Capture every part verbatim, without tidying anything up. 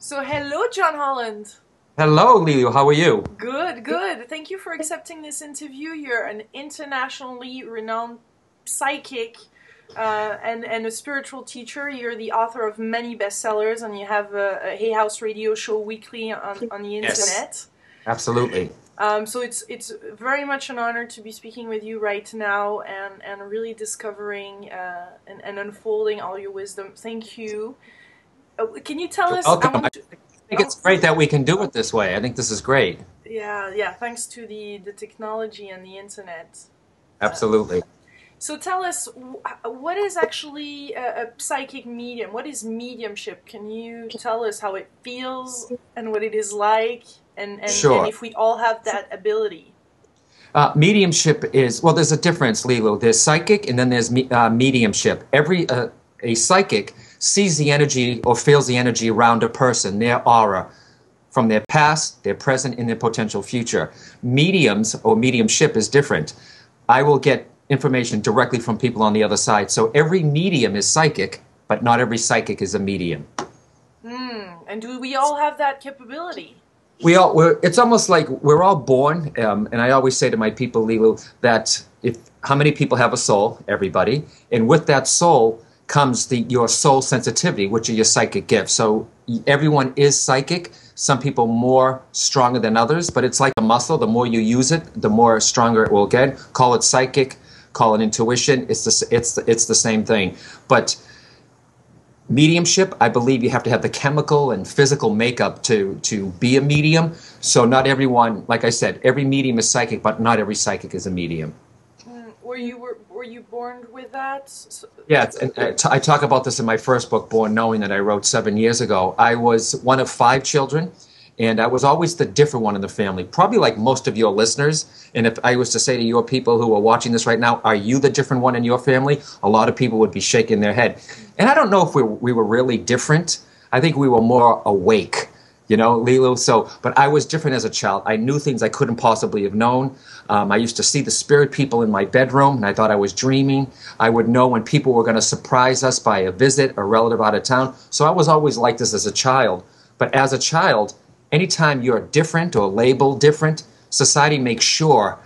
So hello, John Holland. Hello, Lilou. How are you? Good, good. Thank you for accepting this interview. You're an internationally renowned psychic uh, and, and a spiritual teacher. You're the author of many bestsellers, and you have a, a Hay House radio show weekly on, on the internet. Yes, absolutely. Um, so it's it's very much an honor to be speaking with you right now and, and really discovering uh, and, and unfolding all your wisdom. Thank you. Uh, can you tell You're us... Welcome. I, want to, I think it's great that we can do it this way. I think this is great. Yeah, yeah, thanks to the, the technology and the internet. Absolutely. Uh, so tell us, what is actually a, a psychic medium? What is mediumship? Can you tell us how it feels and what it is like? And, and, sure. and if we all have that ability. Uh, mediumship is, well, there's a difference, Lilou. There's psychic and then there's me, uh, mediumship. Every uh, a psychic sees the energy or feels the energy around a person, their aura, from their past, their present, and their potential future. Mediums or mediumship is different. I will get information directly from people on the other side. So every medium is psychic, but not every psychic is a medium. Mm, and do we all have that capability? We all, we're, it's almost like we're all born, um, and I always say to my people, Lilou, that if how many people have a soul? Everybody. And with that soul comes the, your soul sensitivity, which are your psychic gifts. So everyone is psychic, some people more stronger than others, but it's like a muscle. The more you use it, the more stronger it will get. Call it psychic, call it intuition, it's the, it's the, it's the same thing. But mediumship, I believe you have to have the chemical and physical makeup to, to be a medium. So not everyone, like I said, every medium is psychic, but not every psychic is a medium. Mm, were you were, were you born with that? Yeah, and I, t I talk about this in my first book, Born Knowing, that I wrote seven years ago. I was one of five children, and I was always the different one in the family, probably like most of your listeners. And if I was to say to your people who are watching this right now, are you the different one in your family? A lot of people would be shaking their head. And I don't know if we, we were really different. I think we were more awake, you know, Lilou. So, but I was different as a child. I knew things I couldn't possibly have known. Um, I used to see the spirit people in my bedroom, and I thought I was dreaming. I would know when people were going to surprise us by a visit, a relative out of town. So I was always like this as a child. But as a child, anytime you're different or labeled different, society makes sure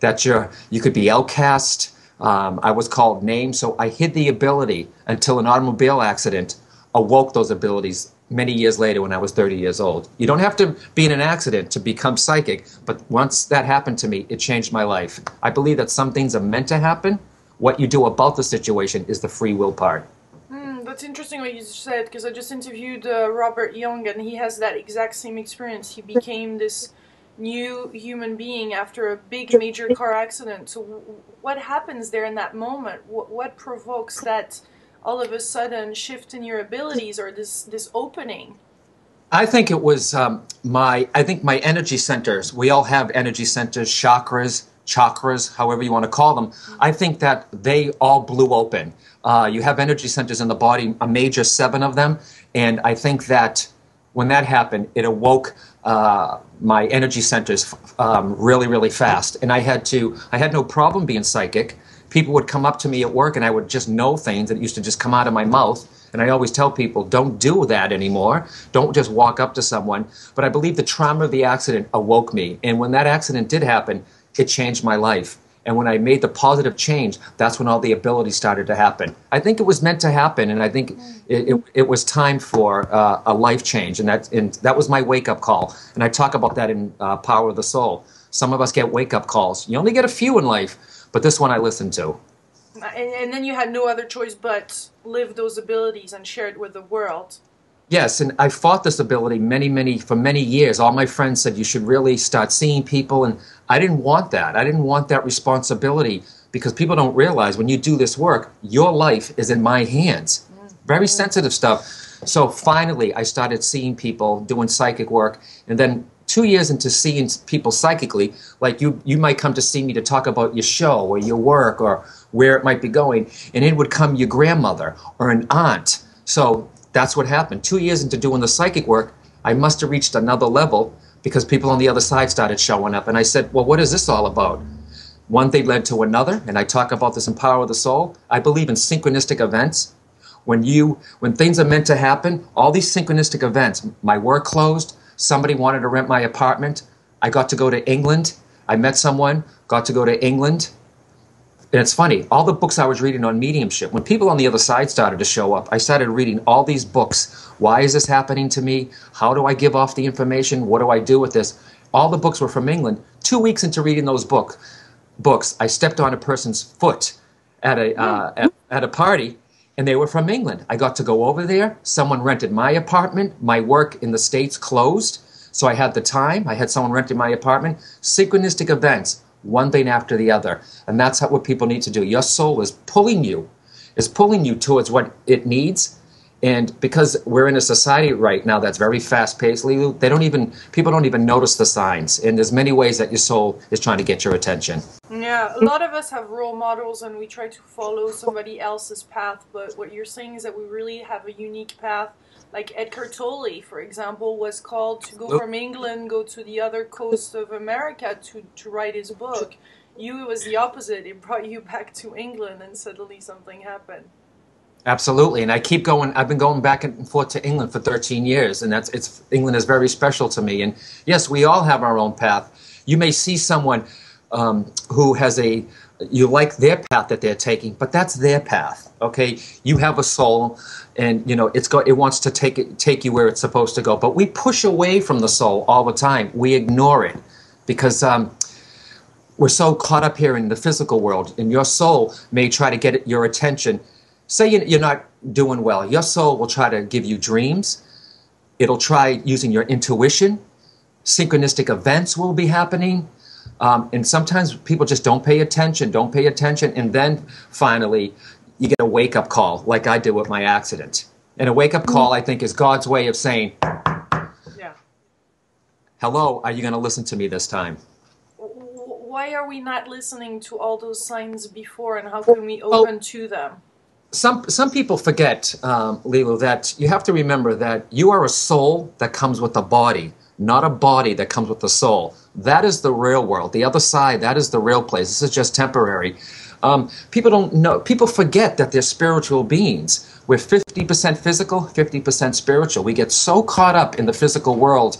that you're, you could be outcast. Um, I was called names, so I hid the ability until an automobile accident awoke those abilities many years later when I was thirty years old. You don't have to be in an accident to become psychic, but once that happened to me, it changed my life. I believe that some things are meant to happen. What you do about the situation is the free will part. That's interesting what you said, because I just interviewed uh, Robert Young, and he has that exact same experience. He became this new human being after a big major car accident. So w what happens there in that moment? W what provokes that all of a sudden shift in your abilities or this, this opening? I think it was um, my, I think my energy centers. We all have energy centers, chakras, chakras, however you want to call them. I think that they all blew open. Uh, you have energy centers in the body, a major seven of them, and I think that when that happened, it awoke uh, my energy centers um, really, really fast. And I had to, I had no problem being psychic. People would come up to me at work, and I would just know things that used to just come out of my mouth. And I always tell people, don't do that anymore. Don't just walk up to someone. But I believe the trauma of the accident awoke me. And when that accident did happen, it changed my life. And when I made the positive change, that's when all the ability started to happen. I think it was meant to happen, and I think it, it, it was time for uh, a life change. And that, and that was my wake-up call. And I talk about that in uh, Power of the Soul. Some of us get wake-up calls. You only get a few in life, but this one I listened to. And, and then you had no other choice but live those abilities and share it with the world. Yes, and I fought this ability many, many, for many years. All my friends said you should really start seeing people, and I didn't want that. I didn't want that responsibility, because people don't realize when you do this work, your life is in my hands. Very sensitive stuff. So finally, I started seeing people, doing psychic work, and then two years into seeing people psychically, like you, you might come to see me to talk about your show or your work or where it might be going, and in would come your grandmother or an aunt. So that's what happened. Two years into doing the psychic work, I must have reached another level, because people on the other side started showing up. And I said, well, what is this all about? One thing led to another, and I talk about this in Power of the Soul. I believe in synchronistic events. When you, when things are meant to happen, all these synchronistic events, my work closed, somebody wanted to rent my apartment, I got to go to England, I met someone, got to go to England. And it's funny, all the books I was reading on mediumship, when people on the other side started to show up, I started reading all these books. Why is this happening to me? How do I give off the information? What do I do with this? All the books were from England. Two weeks into reading those book, books, I stepped on a person's foot at a, uh, at, at a party, and they were from England. I got to go over there. Someone rented my apartment. My work in the States closed, so I had the time. I had someone renting my apartment. Synchronistic events. One thing after the other. And that's what people need to do. Your soul is pulling you, is pulling you towards what it needs. And because we're in a society right now that's very fast-paced, Lilou, they don't even, people don't even notice the signs. And there's many ways that your soul is trying to get your attention. Yeah, a lot of us have role models and we try to follow somebody else's path. But what you're saying is that we really have a unique path. Like Eckhart Tolle, for example, was called to go from England, go to the other coast of America to, to write his book. You, it was the opposite. It brought you back to England and suddenly something happened. Absolutely. And I keep going, I've been going back and forth to England for thirteen years, and that's, it's, England is very special to me. And yes, we all have our own path. You may see someone um, who has a, you like their path that they're taking, but that's their path, okay? You have a soul, and, you know, it's got, it wants to take, it, take you where it's supposed to go. But we push away from the soul all the time. We ignore it because um, we're so caught up here in the physical world, and your soul may try to get your attention. Say you're not doing well. Your soul will try to give you dreams. It'll try using your intuition. Synchronistic events will be happening. Um, and sometimes people just don't pay attention, don't pay attention, and then finally you get a wake-up call, like I did with my accident. And a wake-up call, I think, is God's way of saying, yeah. Hello, are you going to listen to me this time? Why are we not listening to all those signs before, and how can we open oh, to them? Some, some people forget, um, Lilou, that you have to remember that you are a soul that comes with a body, not a body that comes with the soul. That is the real world. The other side, that is the real place. This is just temporary. Um, people don't know, people forget that they're spiritual beings. We're fifty percent physical, fifty percent spiritual. We get so caught up in the physical world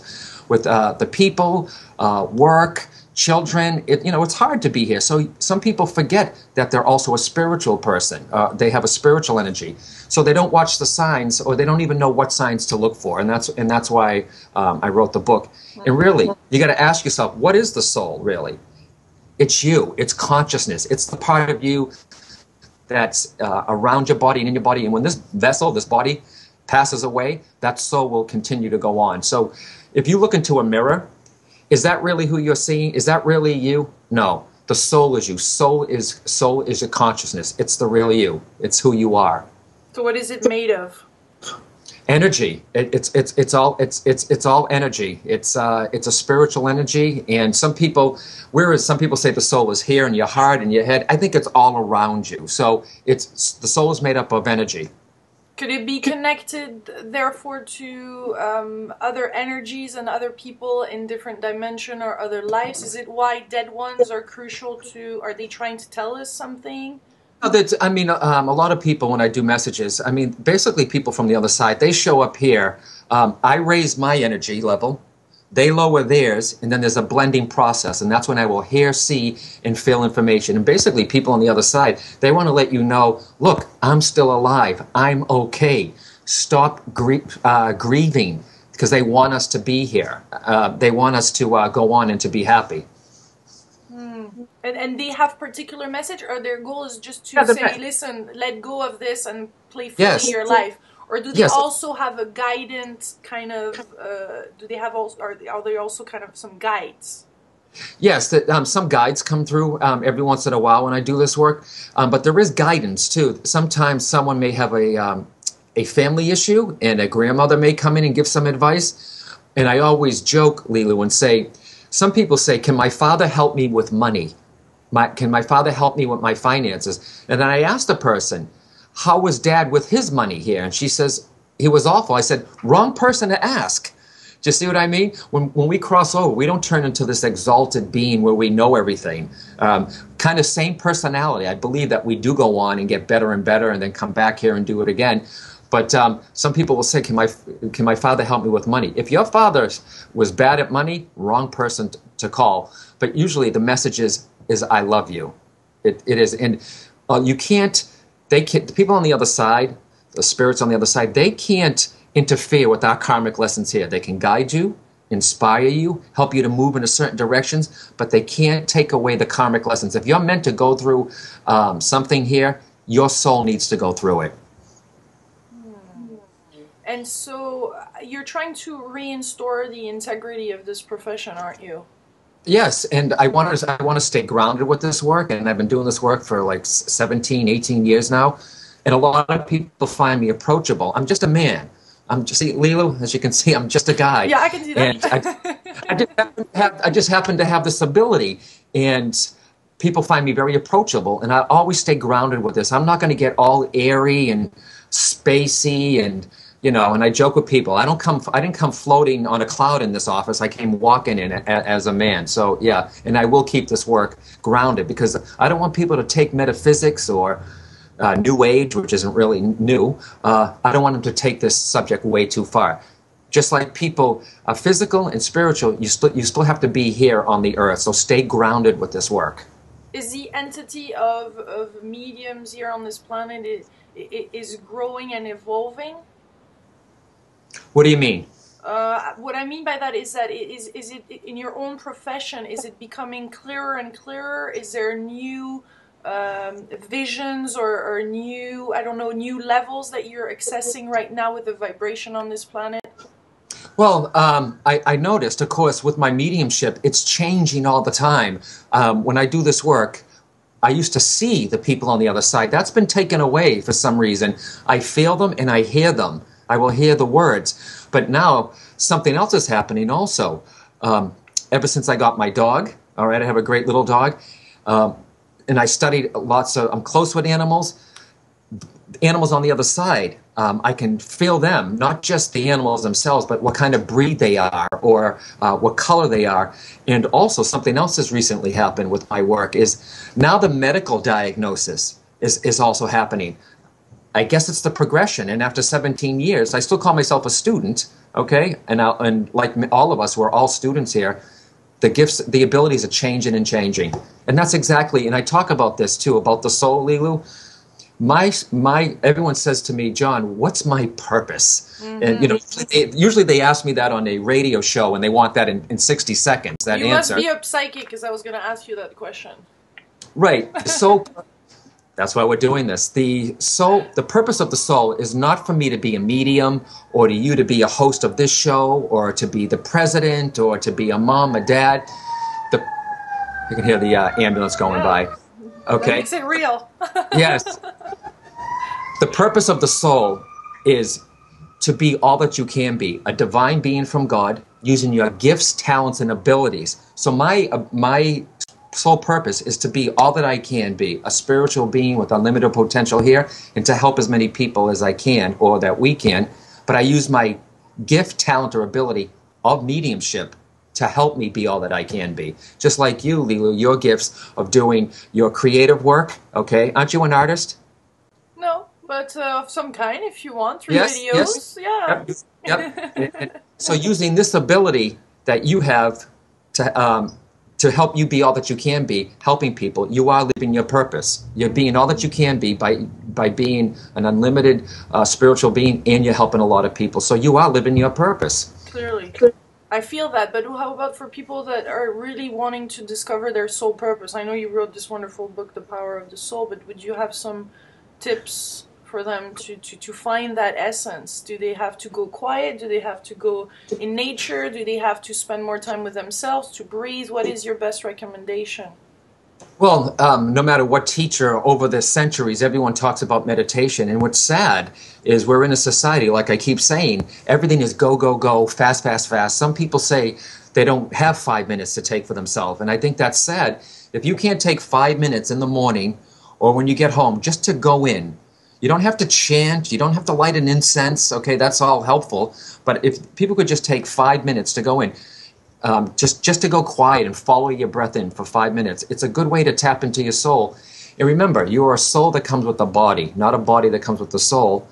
with uh, the people, uh, work, children. It, you know, it's hard to be here. So some people forget that they're also a spiritual person. Uh, they have a spiritual energy. So they don't watch the signs, or they don't even know what signs to look for. And that's, and that's why um, I wrote the book. And really, you got to ask yourself, what is the soul, really? It's you. It's consciousness. It's the part of you that's uh, around your body and in your body. And when this vessel, this body, passes away, that soul will continue to go on. So if you look into a mirror, is that really who you're seeing? Is that really you? No. The soul is you. Soul is, soul is your consciousness. It's the real you. It's who you are. So what is it made of? Energy. It, it's it's it's all it's it's it's all energy. It's uh it's a spiritual energy. And some people, whereas some people say the soul is here in your heart and your head, I think it's all around you. So it's the soul is made up of energy. Could it be connected, therefore, to um, other energies and other people in different dimension or other lives? Is it why dead ones are crucial to? Are they trying to tell us something? No, that's, I mean, um, a lot of people, when I do messages, I mean, basically people from the other side, they show up here. Um, I raise my energy level. They lower theirs, and then there's a blending process, and that's when I will hear, see, and feel information. And basically, people on the other side, they want to let you know, look, I'm still alive. I'm okay. Stop gr uh, grieving, because they want us to be here. Uh, they want us to uh, go on and to be happy. Mm. And, and they have particular message, or their goal is just to yeah, say, right. listen, let go of this and play fully yes. your life. Or do they yes. also have a guidance kind of, uh, do they have also, are, are they also kind of some guides? Yes, the, um, some guides come through um, every once in a while when I do this work, um, but there is guidance too. Sometimes someone may have a, um, a family issue, and a grandmother may come in and give some advice. And I always joke, Lilou, and say, some people say, can my father help me with money? My, can my father help me with my finances? And then I ask the person, how was Dad with his money here? And she says, he was awful. I said, wrong person to ask. Do you see what I mean? When, when we cross over, we don't turn into this exalted being where we know everything. Um, kind of same personality. I believe that we do go on and get better and better and then come back here and do it again. But um, some people will say, can my, can my father help me with money? If your father was bad at money, wrong person t to call. But usually the message is, is I love you. It, it is. And uh, you can't, they can't, the people on the other side, the spirits on the other side, they can't interfere with our karmic lessons here. They can guide you, inspire you, help you to move in a certain directions, but they can't take away the karmic lessons. If you're meant to go through um, something here, your soul needs to go through it. And so you're trying to reinstore the integrity of this profession, aren't you? Yes, and I want to I want to stay grounded with this work, and I've been doing this work for like seventeen, eighteen years now, and a lot of people find me approachable. I'm just a man. I'm just, see, Lilou, as you can see, I'm just a guy. Yeah, I can see that. And I, I, just happen to have, I just happen to have this ability, and people find me very approachable, and I always stay grounded with this. I'm not going to get all airy and spacey and... You know, and I joke with people. I don't come. I didn't come floating on a cloud in this office. I came walking in a, a, as a man. So yeah, and I will keep this work grounded because I don't want people to take metaphysics or uh, New Age, which isn't really new. Uh, I don't want them to take this subject way too far. Just like people are physical and spiritual, you still you still have to be here on the earth. So stay grounded with this work. Is the entity of of mediums here on this planet is is growing and evolving? What do you mean? Uh, what I mean by that is that is, is it in your own profession, is it becoming clearer and clearer? Is there new um, visions or, or new, I don't know, new levels that you're accessing right now with the vibration on this planet? Well, um, I, I noticed, of course, with my mediumship, it's changing all the time. Um, when I do this work, I used to see the people on the other side. That's been taken away for some reason. I feel them and I hear them. I will hear the words. But now something else is happening also. Um, ever since I got my dog, all right, I have a great little dog, um, and I studied lots of, I'm close with animals, animals on the other side. Um, I can feel them, not just the animals themselves, but what kind of breed they are or uh, what color they are. And also something else has recently happened with my work is now the medical diagnosis is, is also happening. I guess it's the progression, and after seventeen years, I still call myself a student, okay? And, I, and like all of us, we're all students here. The gifts, the abilities are changing and changing. And that's exactly, and I talk about this too, about the soul, Lilou. My, my, everyone says to me, John, what's my purpose? Mm-hmm. And, you know, it, usually they ask me that on a radio show, and they want that in, in sixty seconds, that you answer. You must be psychic, because I was going to ask you that question. Right. So... That's why we're doing this. The soul, the purpose of the soul is not for me to be a medium or to you to be a host of this show or to be the president or to be a mom, a dad. The, you can hear the uh, ambulance going yeah. by. Okay. That makes it real. Yes. The purpose of the soul is to be all that you can be, a divine being from God using your gifts, talents, and abilities. So my, uh, my... sole purpose is to be all that I can be, a spiritual being with unlimited potential here, and to help as many people as I can or that we can. But I use my gift, talent, or ability of mediumship to help me be all that I can be. Just like you, Lilou, your gifts of doing your creative work, okay? Aren't you an artist? No, but uh, of some kind, if you want, through yes, videos. Yes. Yeah. Yep, yep. So using this ability that you have to... Um, to help you be all that you can be, helping people, you are living your purpose. You're being all that you can be by, by being an unlimited uh, spiritual being, and you're helping a lot of people. So you are living your purpose. Clearly. I feel that, but how about for people that are really wanting to discover their soul purpose? I know you wrote this wonderful book, The Power of the Soul, but would you have some tips for them to, to, to find that essence? Do they have to go quiet? Do they have to go in nature? Do they have to spend more time with themselves, to breathe? What is your best recommendation? Well, um, no matter what teacher over the centuries, everyone talks about meditation. And what's sad is we're in a society, like I keep saying, everything is go, go, go, fast, fast, fast. Some people say they don't have five minutes to take for themselves. And I think that's sad. If you can't take five minutes in the morning or when you get home just to go in, You don't have to chant. You don't have to light an incense. Okay, that's all helpful. But if people could just take five minutes to go in, um, just, just to go quiet and follow your breath in for five minutes, it's a good way to tap into your soul. And remember, you are a soul that comes with a body, not a body that comes with the soul.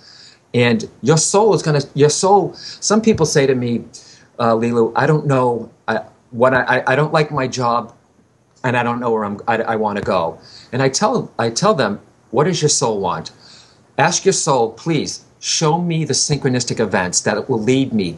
And your soul is going to, your soul, some people say to me, uh, Lilou, I don't know I, what, I, I don't like my job and I don't know where I'm, I, I want to go. And I tell, I tell them, what does your soul want? Ask your soul, please, show me the synchronistic events that will lead me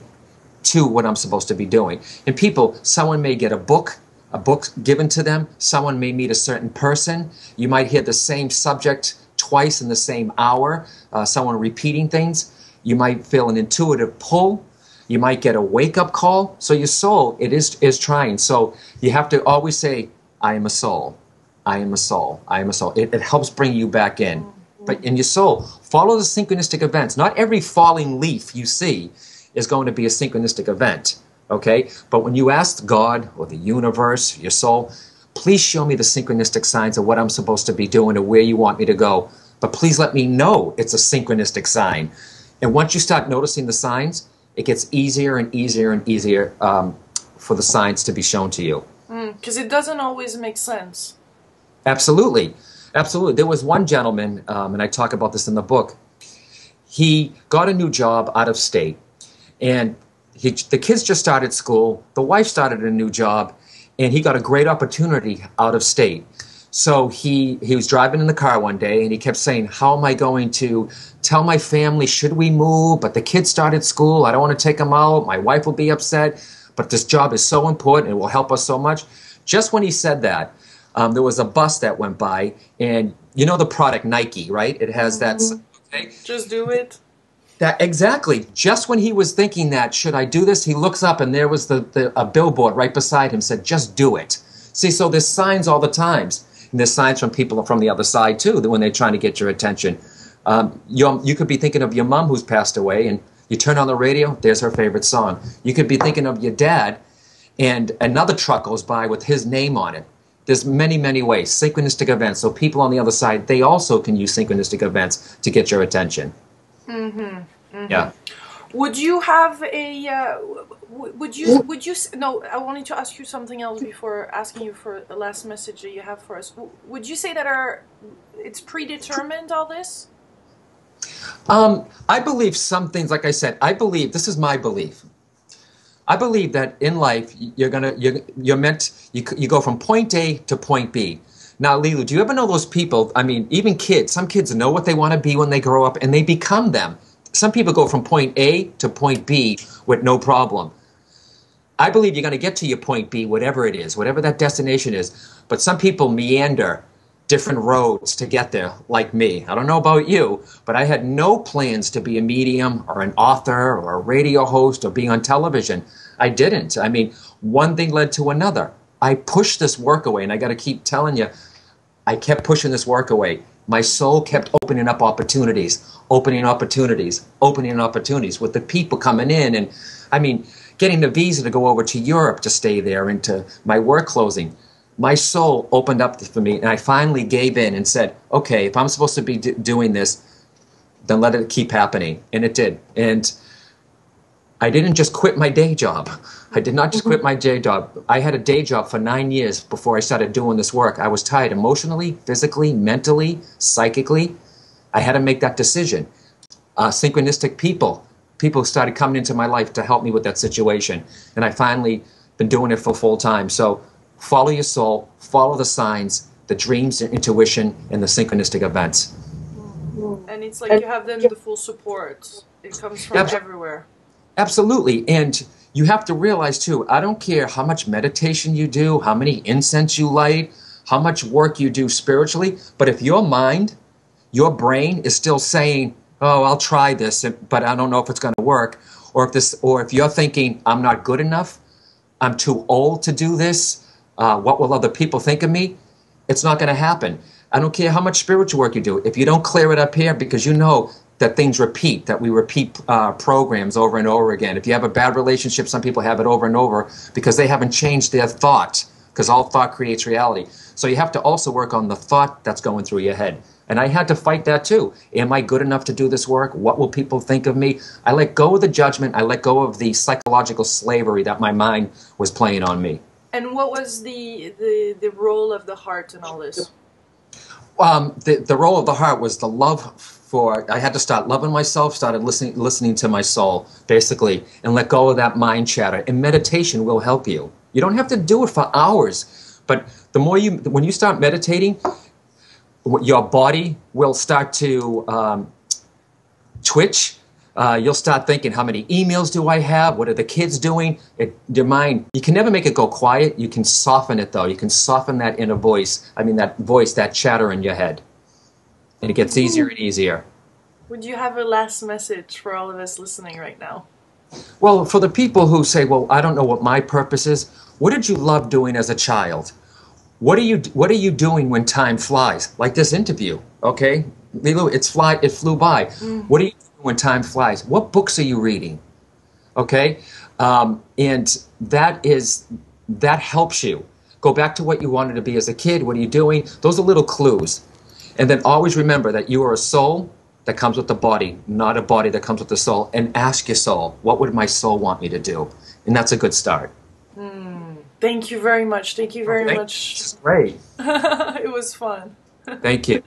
to what I'm supposed to be doing. And people, someone may get a book, a book given to them. Someone may meet a certain person. You might hear the same subject twice in the same hour. Uh, someone repeating things. You might feel an intuitive pull. You might get a wake-up call. So your soul, it is, is trying. So you have to always say, I am a soul. I am a soul. I am a soul. It, it helps bring you back in. But in your soul, follow the synchronistic events. Not every falling leaf you see is going to be a synchronistic event, okay? But when you ask God or the universe, your soul, please show me the synchronistic signs of what I'm supposed to be doing or where you want me to go. But please let me know it's a synchronistic sign. And once you start noticing the signs, it gets easier and easier and easier um, for the signs to be shown to you. Because mm, it doesn't always make sense. Absolutely. Absolutely. There was one gentleman, um, and I talk about this in the book, he got a new job out of state. And he, the kids just started school, the wife started a new job, and he got a great opportunity out of state. So he, he was driving in the car one day, and he kept saying, how am I going to tell my family, should we move? But the kids started school, I don't want to take them out, my wife will be upset, but this job is so important, it will help us so much. Just when he said that, Um, there was a bus that went by, and you know the product Nike, right? It has that. Okay? Just do it. That exactly. Just when he was thinking that, should I do this? He looks up, and there was the, the a billboard right beside him said, "Just do it." See, so there's signs all the times, and there's signs from people from the other side too that when they're trying to get your attention. Um, you you could be thinking of your mom who's passed away, and you turn on the radio. There's her favorite song. You could be thinking of your dad, and another truck goes by with his name on it. There's many, many ways, synchronistic events. So people on the other side, they also can use synchronistic events to get your attention. Mm-hmm. Mm-hmm. Yeah. Would you have a, uh, would you, would you, no, I wanted to ask you something else before asking you for the last message that you have for us. Would you say that our, it's predetermined, all this? Um, I believe some things, like I said, I believe, this is my belief. I believe that in life you're gonna you're, you're meant you you go from point A to point B. Now, Lilou, do you ever know those people? I mean, even kids. Some kids know what they want to be when they grow up, and they become them. Some people go from point A to point B with no problem. I believe you're gonna get to your point B, whatever it is, whatever that destination is. But some people meander different roads to get there, like me. I don't know about you, but I had no plans to be a medium or an author or a radio host or being on television. I didn't. I mean, one thing led to another. I pushed this work away, and I got to keep telling you, I kept pushing this work away. My soul kept opening up opportunities, opening opportunities, opening opportunities with the people coming in. And I mean, getting the visa to go over to Europe to stay there and to my work closing. My soul opened up for me, and I finally gave in and said, okay, if I'm supposed to be d doing this, then let it keep happening. And it did. And I didn't just quit my day job. I did not just quit my day job. I had a day job for nine years before I started doing this work. I was tired emotionally, physically, mentally, psychically. I had to make that decision. Uh, synchronistic people, people started coming into my life to help me with that situation. And I finally been doing it for full time. So follow your soul, follow the signs, the dreams, the intuition, and the synchronistic events. And it's like you have them the full support. It comes from Absol everywhere. Absolutely. And you have to realize, too, I don't care how much meditation you do, how many incense you light, how much work you do spiritually, but if your mind, your brain is still saying, oh, I'll try this, but I don't know if it's going to work, or if, this, or if you're thinking, I'm not good enough, I'm too old to do this, Uh, what will other people think of me? It's not going to happen. I don't care how much spiritual work you do. If you don't clear it up here, because you know that things repeat, that we repeat uh, programs over and over again. If you have a bad relationship, some people have it over and over because they haven't changed their thought, because all thought creates reality. So you have to also work on the thought that's going through your head. And I had to fight that too. Am I good enough to do this work? What will people think of me? I let go of the judgment. I let go of the psychological slavery that my mind was playing on me. And what was the, the, the role of the heart in all this? Um, the, the role of the heart was the love for, I had to start loving myself, started listening, listening to my soul, basically, and let go of that mind chatter. And meditation will help you. You don't have to do it for hours, but the more you, when you start meditating, your body will start to um, twitch. Uh, you'll start thinking, how many emails do I have? What are the kids doing? It, your mind, you can never make it go quiet. You can soften it, though. You can soften that inner voice. I mean, that voice, that chatter in your head. And it gets easier and easier. Would you have a last message for all of us listening right now? Well, for the people who say, well, I don't know what my purpose is, what did you love doing as a child? What are you, what are you doing when time flies? Like this interview, okay? Lilou, it's fly, it flew by. Mm. What are you doing when time flies? What books are you reading? Okay? Um, and that is, that helps you. Go back to what you wanted to be as a kid. What are you doing? Those are little clues. And then always remember that you are a soul that comes with the body, not a body that comes with the soul. And ask your soul, what would my soul want me to do? And that's a good start. Mm. Thank you very much. Thank you very oh, thank much. You. This is great. It was fun. Thank you.